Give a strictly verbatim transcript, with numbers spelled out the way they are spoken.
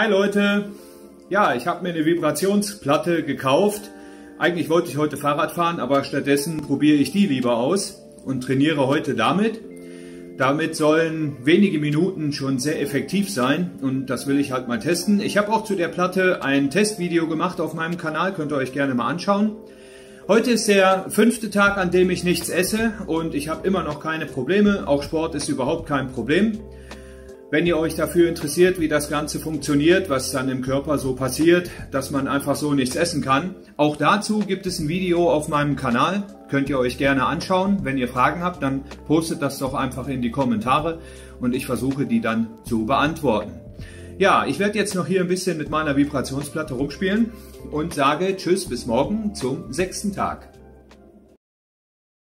Hi Leute, ja, ich habe mir eine Vibrationsplatte gekauft. Eigentlich wollte ich heute Fahrrad fahren, aber stattdessen probiere ich die lieber aus und trainiere heute damit. Damit sollen wenige Minuten schon sehr effektiv sein und das will ich halt mal testen. Ich habe auch zu der Platte ein Testvideo gemacht auf meinem Kanal, könnt ihr euch gerne mal anschauen. Heute ist der fünfte Tag, an dem ich nichts esse und ich habe immer noch keine Probleme. Auch Sport ist überhaupt kein Problem. Wenn ihr euch dafür interessiert, wie das Ganze funktioniert, was dann im Körper so passiert, dass man einfach so nichts essen kann. Auch dazu gibt es ein Video auf meinem Kanal, könnt ihr euch gerne anschauen. Wenn ihr Fragen habt, dann postet das doch einfach in die Kommentare und ich versuche die dann zu beantworten. Ja, ich werde jetzt noch hier ein bisschen mit meiner Vibrationsplatte rumspielen und sage Tschüss bis morgen zum sechsten Tag.